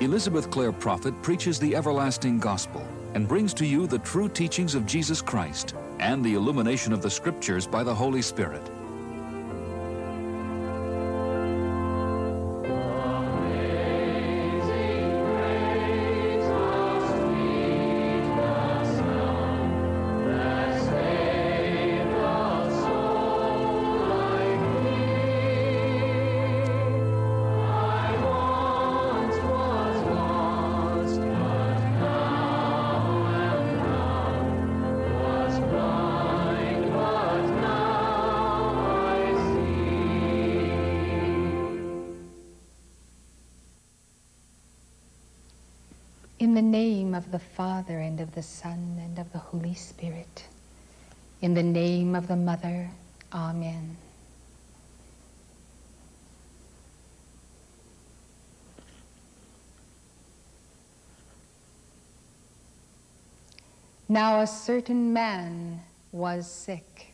Elizabeth Clare Prophet preaches the everlasting gospel and brings to you the true teachings of Jesus Christ and the illumination of the Scriptures by the Holy Spirit. In the name of the Father, and of the Son, and of the Holy Spirit. In the name of the Mother, Amen. Now a certain man was sick,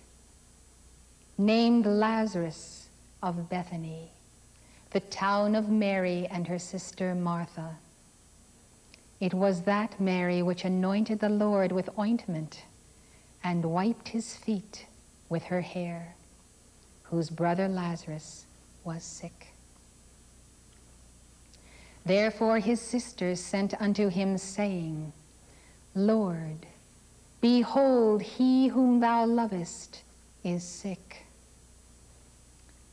named Lazarus of Bethany, the town of Mary and her sister Martha. It was that Mary which anointed the Lord with ointment and wiped his feet with her hair, whose brother Lazarus was sick. Therefore his sisters sent unto him, saying, Lord, behold, he whom thou lovest is sick.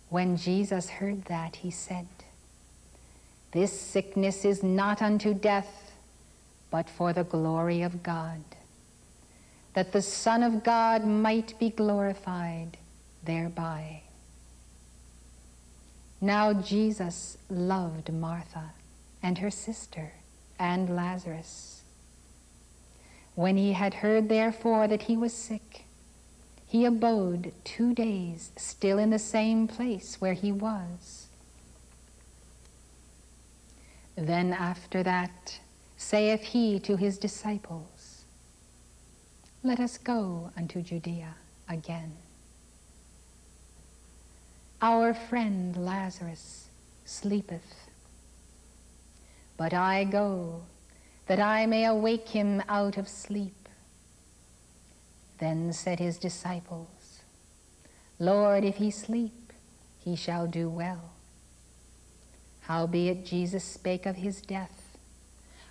When Jesus heard that, he said, This sickness is not unto death, but for the glory of God, that the Son of God might be glorified thereby. Now Jesus loved Martha and her sister and Lazarus. When he had heard, therefore, that he was sick, he abode 2 days still in the same place where he was. Then after that, saith he to his disciples, Let us go unto Judea again. Our friend Lazarus sleepeth, but I go, that I may awake him out of sleep. Then said his disciples, Lord, if he sleep, he shall do well. Howbeit Jesus spake of his death,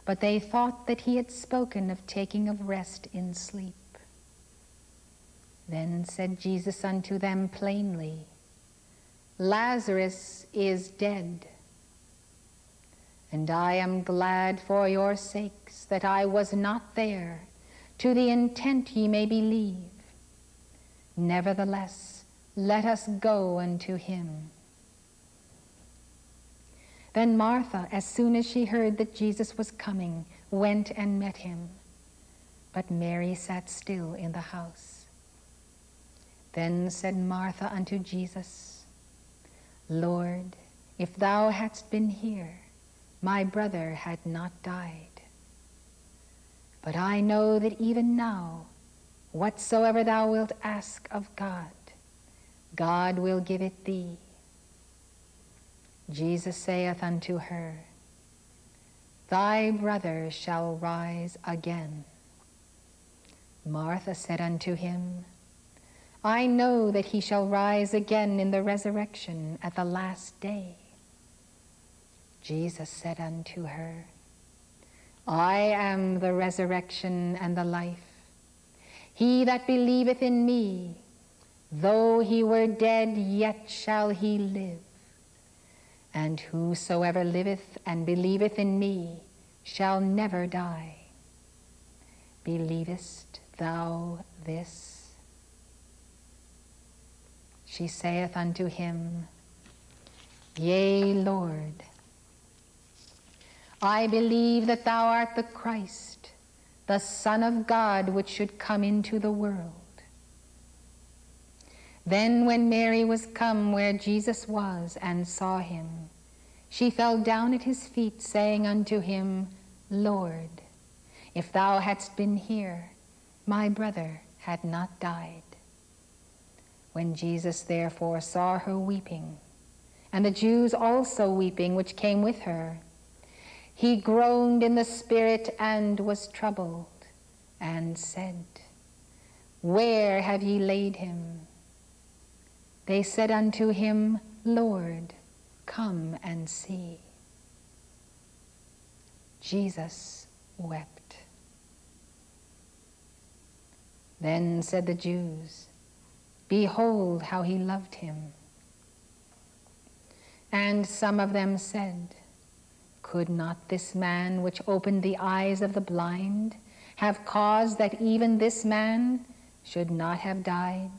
but they thought that he had spoken of taking of rest in sleep. Then said Jesus unto them plainly, Lazarus is dead. And I am glad for your sakes that I was not there, to the intent ye may believe. Nevertheless, let us go unto him. Then Martha, as soon as she heard that Jesus was coming, went and met him. But Mary sat still in the house. Then said Martha unto Jesus, Lord, if thou hadst been here, my brother had not died. But I know that even now, whatsoever thou wilt ask of God, God will give it thee. Jesus saith unto her, Thy brother shall rise again. Martha said unto him, I know that he shall rise again in the resurrection at the last day. Jesus said unto her, I am the resurrection and the life. He that believeth in me, though he were dead, yet shall he live. And whosoever liveth and believeth in me shall never die. Believest thou this? She saith unto him, Yea, Lord, I believe that thou art the Christ, the Son of God, which should come into the world. Then when Mary was come where Jesus was, and saw him, she fell down at his feet, saying unto him, Lord, if thou hadst been here, my brother had not died. When Jesus therefore saw her weeping, and the Jews also weeping which came with her, He groaned in the spirit and was troubled, and said, Where have ye laid him? They said unto him, Lord, come and see. Jesus wept. Then said the Jews, Behold how he loved him. And some of them said, Could not this man which opened the eyes of the blind have caused that even this man should not have died?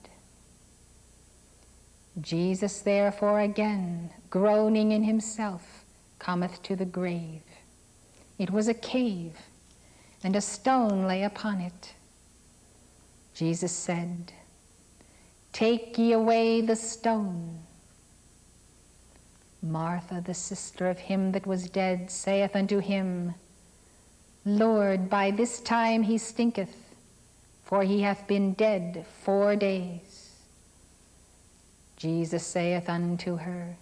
Jesus therefore again, groaning in himself, cometh to the grave. It was a cave, and a stone lay upon it. Jesus said, Take ye away the stone. Martha, the sister of him that was dead, saith unto him, Lord, by this time he stinketh, for he hath been dead 4 days. Jesus saith unto her,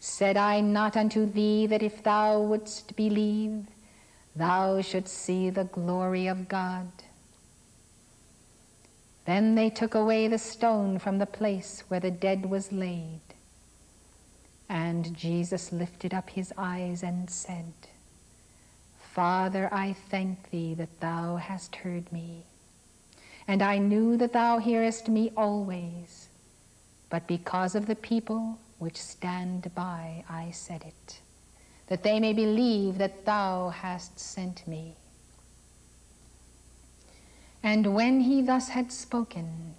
Said I not unto thee that if thou wouldst believe, thou shouldst see the glory of God? Then they took away the stone from the place where the dead was laid. And Jesus lifted up his eyes and said, Father, I thank thee that thou hast heard me. And I knew that thou hearest me always, but because of the people which stand by I said it, that they may believe that thou hast sent me. And when he thus had spoken,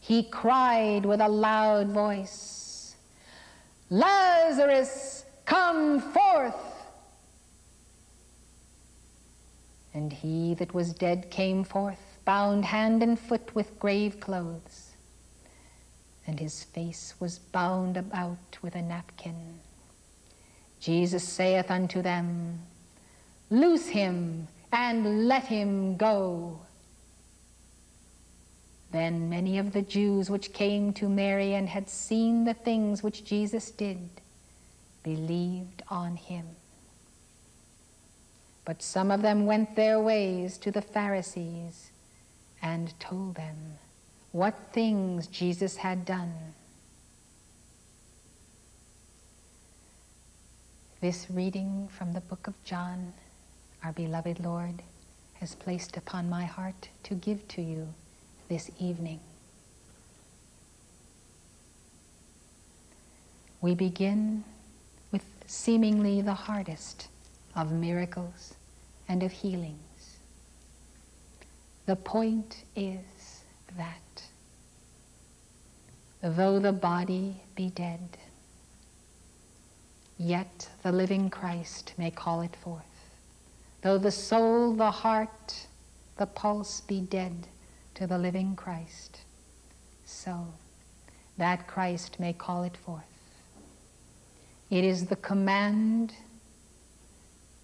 he cried with a loud voice, Lazarus, come forth! And he that was dead came forth, bound hand and foot with grave clothes, and his face was bound about with a napkin. Jesus saith unto them, Loose him, and let him go. Then many of the Jews which came to Mary and had seen the things which Jesus did, believed on him. But some of them went their ways to the Pharisees and told them what things Jesus had done. This reading from the book of John, our beloved Lord has placed upon my heart to give to you this evening. We begin with seemingly the hardest of miracles and of healings. The point is that though the body be dead, yet the living Christ may call it forth. Though the soul, the heart, the pulse be dead, to the living Christ, so that Christ may call it forth. It is the command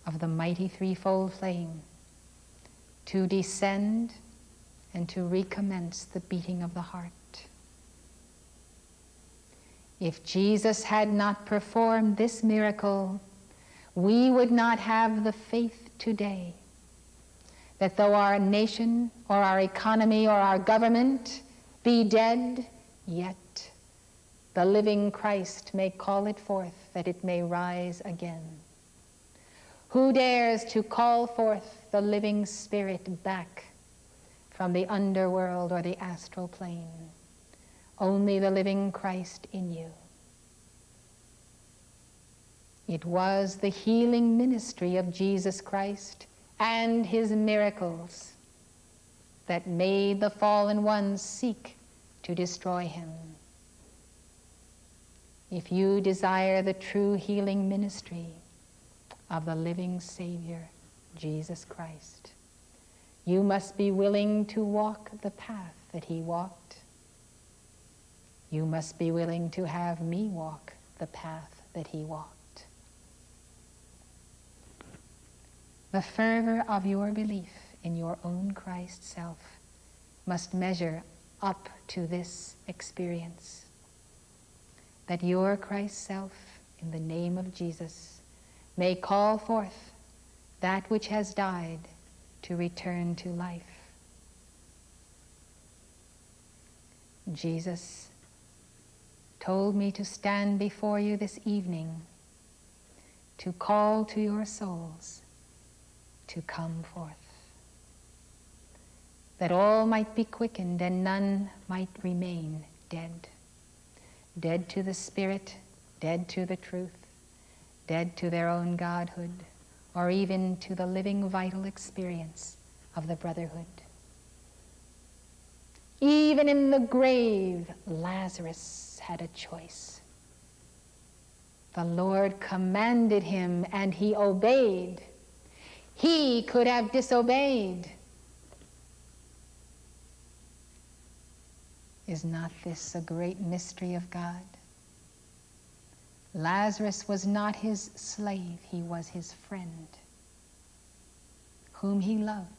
of the mighty threefold flame to descend and to recommence the beating of the heart. If Jesus had not performed this miracle, we would not have the faith today that though our nation or our economy or our government be dead, yet the living Christ may call it forth that it may rise again. Who dares to call forth the living spirit back from the underworld or the astral plane? Only the living Christ in you. It was the healing ministry of Jesus Christ and his miracles that made the fallen ones seek to destroy him. If you desire the true healing ministry of the living Savior, Jesus Christ, you must be willing to walk the path that he walked. You must be willing to have me walk the path that he walked. The fervor of your belief in your own Christ self must measure up to this experience, that your Christ self in the name of Jesus may call forth that which has died to return to life. Jesus told me to stand before you this evening, to call to your souls to come forth, that all might be quickened and none might remain dead, dead to the Spirit, dead to the truth, dead to their own godhood, or even to the living vital experience of the brotherhood. Even in the grave, Lazarus had a choice. The Lord commanded him and he obeyed. He could have disobeyed. Is not this a great mystery of God? Lazarus was not his slave, he was his friend, whom he loved.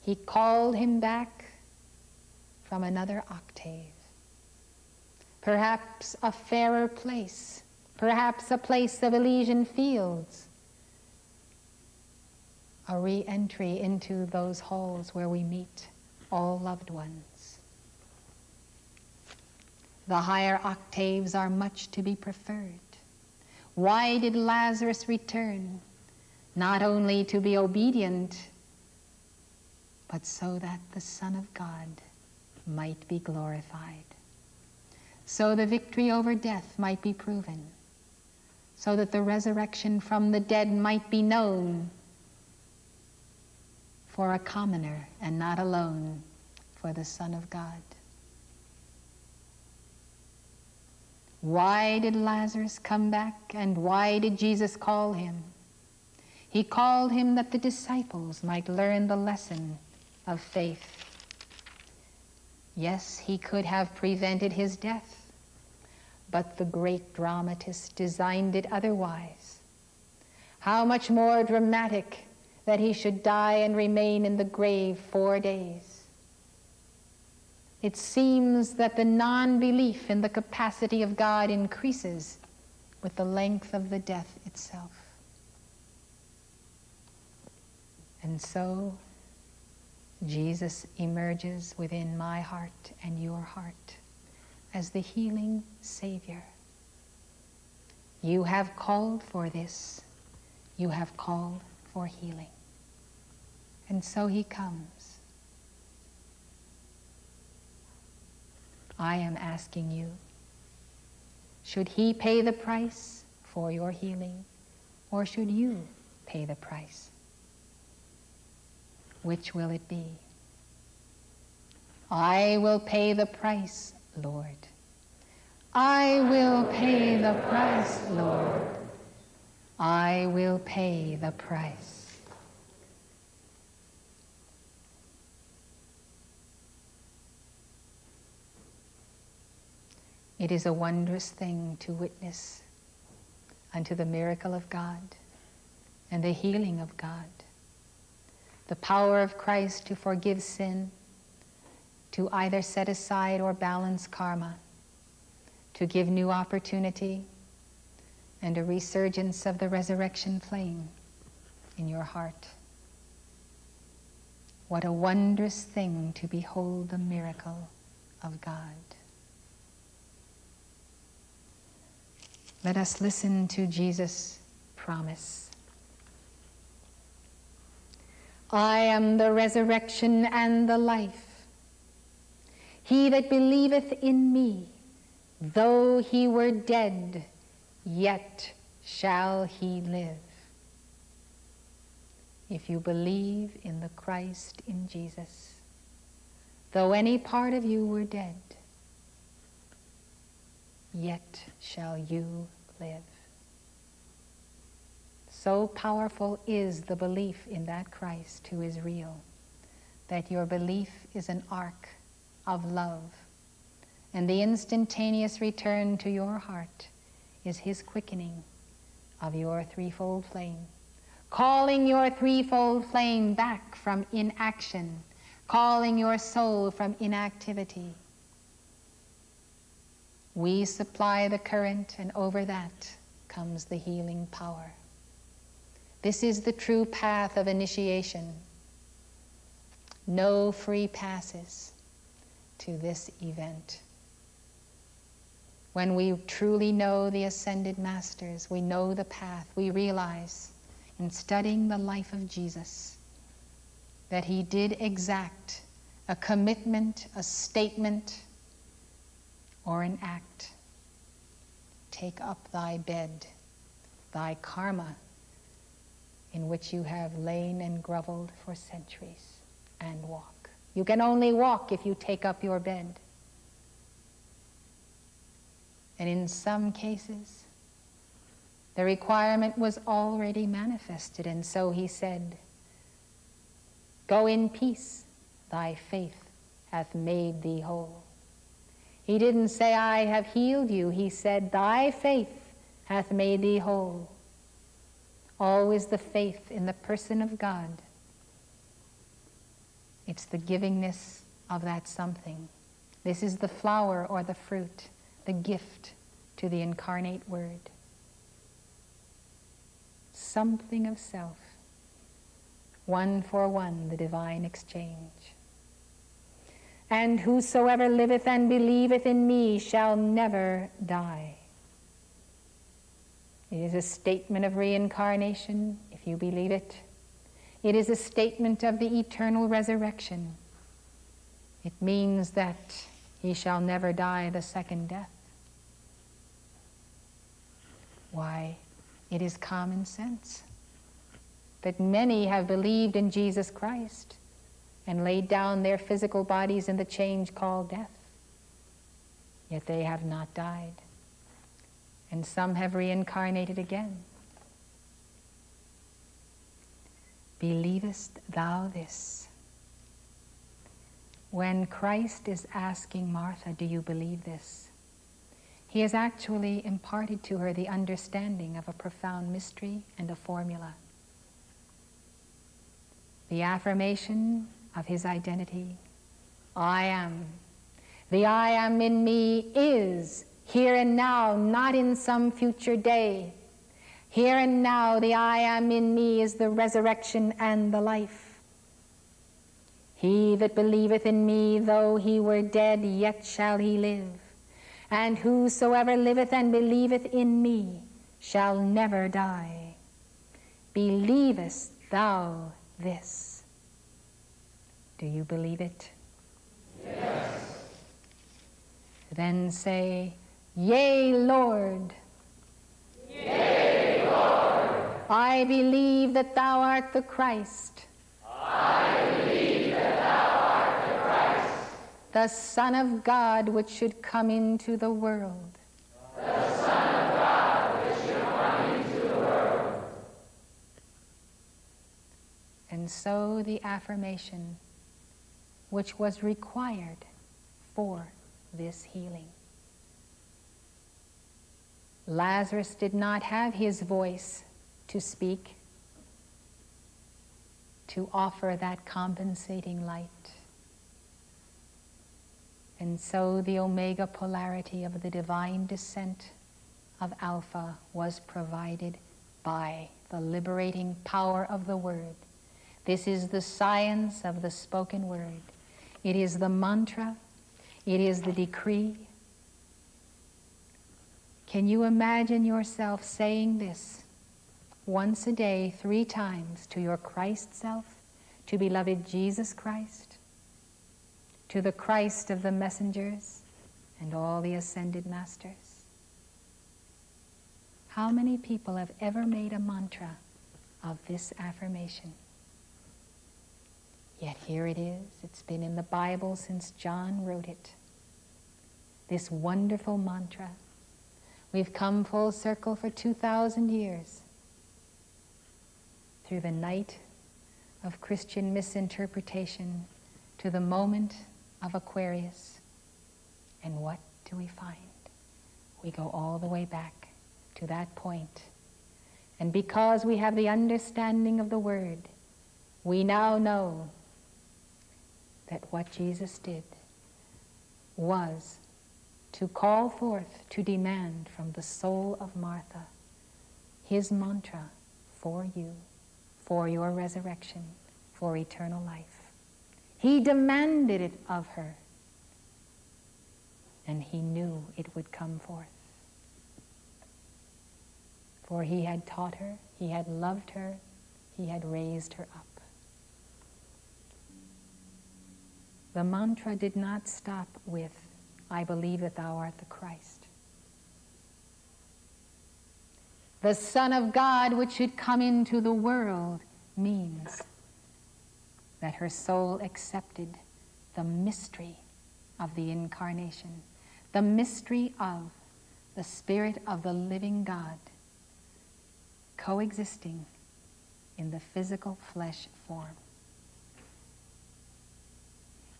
He called him back from another octave, perhaps a fairer place, perhaps a place of Elysian fields, a re-entry into those halls where we meet all loved ones. The higher octaves are much to be preferred. Why did Lazarus return? Not only to be obedient, but so that the Son of God might be glorified, so the victory over death might be proven, so that the resurrection from the dead might be known, for a commoner and not alone, for the Son of God. Why did Lazarus come back, and why did Jesus call him? He called him that the disciples might learn the lesson of faith. Yes, he could have prevented his death, but the great dramatist designed it otherwise. How much more dramatic that he should die and remain in the grave 4 days. It seems that the non-belief in the capacity of God increases with the length of the death itself. And so, Jesus emerges within my heart and your heart as the healing Savior. You have called for this. You have called for healing. And so he comes. I am asking you, should he pay the price for your healing, or should you pay the price? Which will it be? I will pay the price, Lord. I will pay the price, Lord. I will pay the price. It is a wondrous thing to witness unto the miracle of God and the healing of God, the power of Christ to forgive sin, to either set aside or balance karma, to give new opportunity, and a resurgence of the resurrection flame in your heart. What a wondrous thing to behold the miracle of God. Let us listen to Jesus' promise. I am the resurrection and the life. He that believeth in me, though he were dead, yet shall he live. If you believe in the Christ in Jesus, though any part of you were dead, yet shall you live. So powerful is the belief in that Christ who is real, that your belief is an ark of love, and the instantaneous return to your heart is his quickening of your threefold flame, calling your threefold flame back from inaction, calling your soul from inactivity. We supply the current, and over that comes the healing power. This is the true path of initiation. No free passes to this event. When we truly know the ascended masters, we know the path, we realize in studying the life of Jesus that he did exact a commitment, a statement, or an act. Take up thy bed, thy karma, in which you have lain and groveled for centuries, and walk. You can only walk if you take up your bed. And in some cases, the requirement was already manifested, and so he said, "Go in peace, thy faith hath made thee whole." He didn't say, "I have healed you." He said, "Thy faith hath made thee whole." Always the faith in the person of God. It's the givingness of that something. This is the flower or the fruit, the gift to the incarnate Word. Something of self, one for one, the divine exchange. And whosoever liveth and believeth in me shall never die. It is a statement of reincarnation, if you believe it. It is a statement of the eternal resurrection. It means that he shall never die the second death. Why, it is common sense. But many have believed in Jesus Christ and laid down their physical bodies in the change called death. Yet they have not died. And some have reincarnated again. Believest thou this? When Christ is asking Martha, do you believe this? He has actually imparted to her the understanding of a profound mystery and a formula. The affirmation of his identity, I am. The I am in me is here and now, not in some future day. Here and now, the I am in me is the resurrection and the life. He that believeth in me, though he were dead, yet shall he live. And whosoever liveth and believeth in me shall never die. Believest thou this? Do you believe it? Yes. Then say, Yea, Lord. Yea. I believe that thou art the Christ. I believe that thou art the Christ. The Son of God which should come into the world. The Son of God which should come into the world. And so the affirmation which was required for this healing. Lazarus did not have his voice to speak, to offer that compensating light. And so the omega polarity of the divine descent of Alpha was provided by the liberating power of the Word. This is the science of the spoken Word. It is the mantra. It is the decree. Can you imagine yourself saying this once a day, 3 times, to your Christ self, to beloved Jesus Christ, to the Christ of the messengers and all the ascended masters? How many people have ever made a mantra of this affirmation? Yet here it is. It's been in the Bible since John wrote it. This wonderful mantra. We've come full circle for 2,000 years. Through the night of Christian misinterpretation to the moment of Aquarius. And what do we find? We go all the way back to that point. And because we have the understanding of the Word, we now know that what Jesus did was to call forth, to demand from the soul of Martha, his mantra for you, for your resurrection, for eternal life. He demanded it of her, and he knew it would come forth. For he had taught her, he had loved her, he had raised her up. The mantra did not stop with, I believe that thou art the Christ, the Son of God which should come into the world, means that her soul accepted the mystery of the incarnation, the mystery of the Spirit of the living God coexisting in the physical flesh form.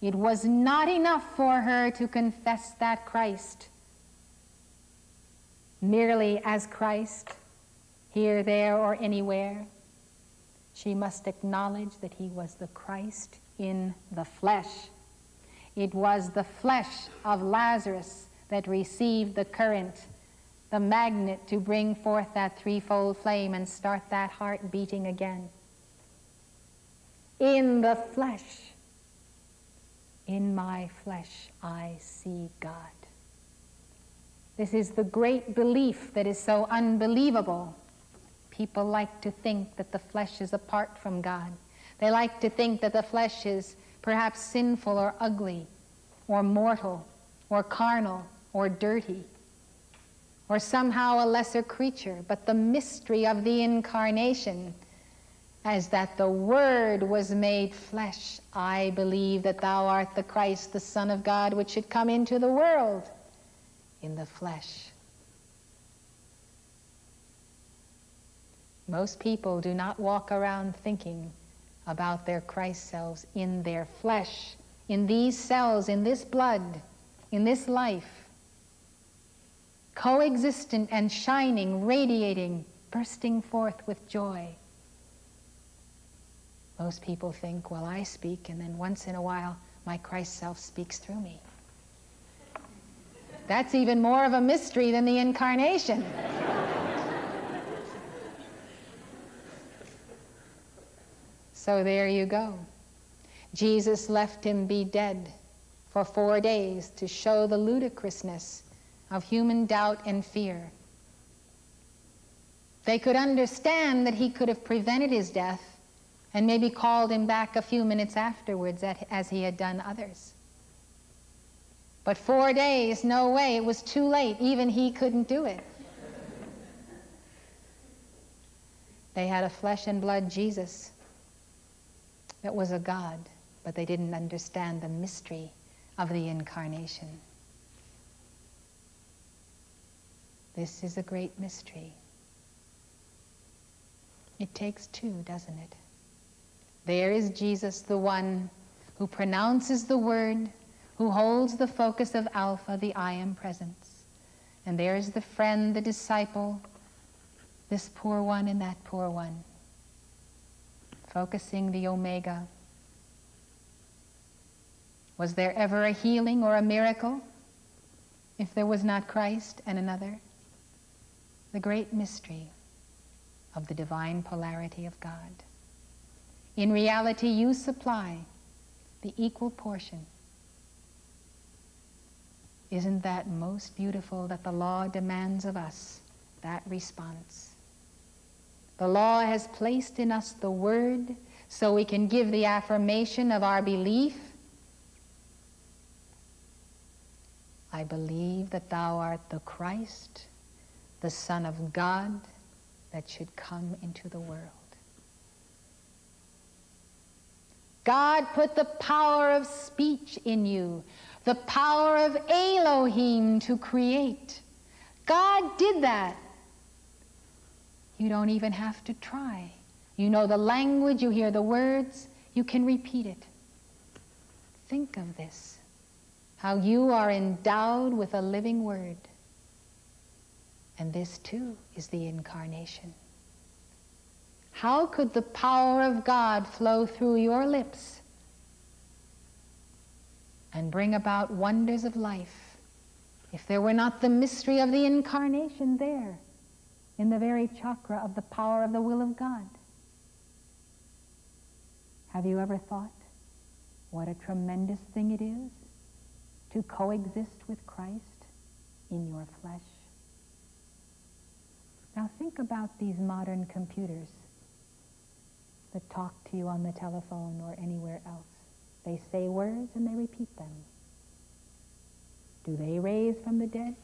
It was not enough for her to confess that Christ merely as Christ, here, there, or anywhere. She must acknowledge that he was the Christ in the flesh. It was the flesh of Lazarus that received the current, the magnet to bring forth that threefold flame and start that heart beating again. In the flesh, in my flesh, I see God. This is the great belief that is so unbelievable. People like to think that the flesh is apart from God. They like to think that the flesh is perhaps sinful or ugly or mortal or carnal or dirty or somehow a lesser creature. But the mystery of the incarnation is that the Word was made flesh. I believe that thou art the Christ, the Son of God, which should come into the world in the flesh. Most people do not walk around thinking about their Christ selves in their flesh, in these cells, in this blood, in this life, coexistent and shining, radiating, bursting forth with joy. Most people think, well, I speak, and then once in a while, my Christ self speaks through me. That's even more of a mystery than the incarnation. So there you go. Jesus left him be dead for 4 days to show the ludicrousness of human doubt and fear. They could understand that he could have prevented his death and maybe called him back a few minutes afterwards as he had done others. But 4 days, no way, it was too late. Even he couldn't do it. They had a flesh and blood Jesus that was a God, but they didn't understand the mystery of the incarnation. This is a great mystery. It takes two, doesn't it? There is Jesus, the one who pronounces the word, who holds the focus of Alpha, the I Am Presence. And there is the friend, the disciple, this poor one and that poor one, focusing the Omega. Was there ever a healing or a miracle if there was not Christ and another? The great mystery of the divine polarity of God. In reality, you supply the equal portion. Isn't that most beautiful that the law demands of us that response? The law has placed in us the word so we can give the affirmation of our belief. I believe that thou art the Christ, the Son of God, that should come into the world. God put the power of speech in you, the power of Elohim to create. God did that. You don't even have to try. You know the language, you hear the words, you can repeat it. Think of this, how you are endowed with a living word. And this too is the incarnation. How could the power of God flow through your lips and bring about wonders of life if there were not the mystery of the incarnation there? in the very chakra of the power of the will of God. Have you ever thought what a tremendous thing it is to coexist with Christ in your flesh? Now think about these modern computers that talk to you on the telephone or anywhere else. They say words and they repeat them. Do they raise from the dead?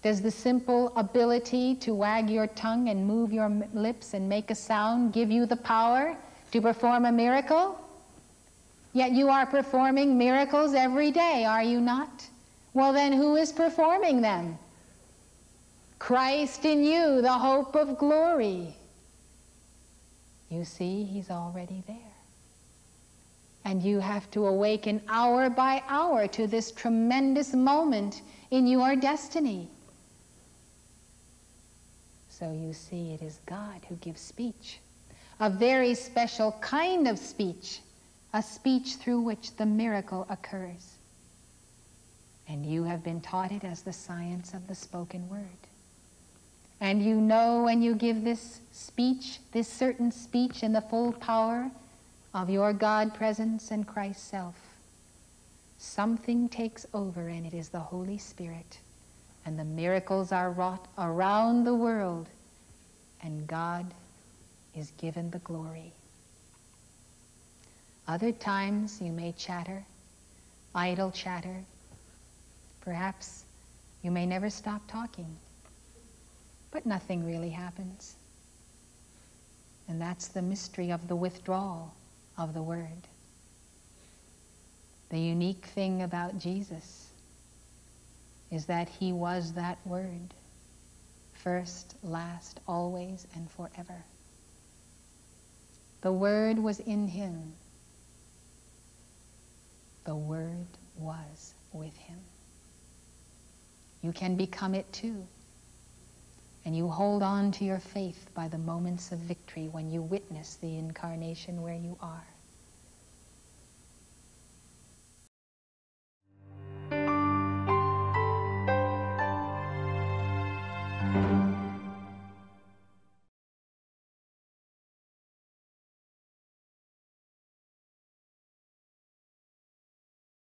Does the simple ability to wag your tongue and move your lips and make a sound give you the power to perform a miracle? Yet you are performing miracles every day, are you not? Well then, who is performing them? Christ in you, the hope of glory. You see, he's already there. And you have to awaken hour by hour to this tremendous moment in your destiny. So you see, it is God who gives speech, a very special kind of speech, a speech through which the miracle occurs. And you have been taught it as the science of the spoken word. And you know when you give this speech, this certain speech in the full power of your God presence and Christ's self, something takes over, and it is the Holy Spirit. And the miracles are wrought around the world, and God is given the glory. Other times you may chatter, idle chatter. Perhaps you may never stop talking, but nothing really happens. And that's the mystery of the withdrawal of the word. The unique thing about Jesus is that he was that word, first, last, always, and forever. The word was in him. The word was with him. You can become it too. And you hold on to your faith by the moments of victory when you witness the incarnation where you are.